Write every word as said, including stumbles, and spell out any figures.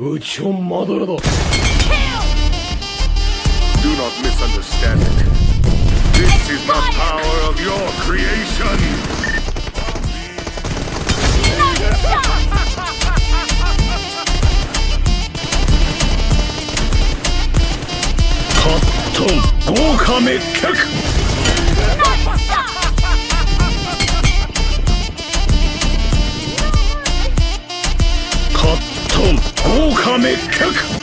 Do not misunderstand it. This Exploded. Is the power of your creation. Nice shot. Nice shot. Come kick.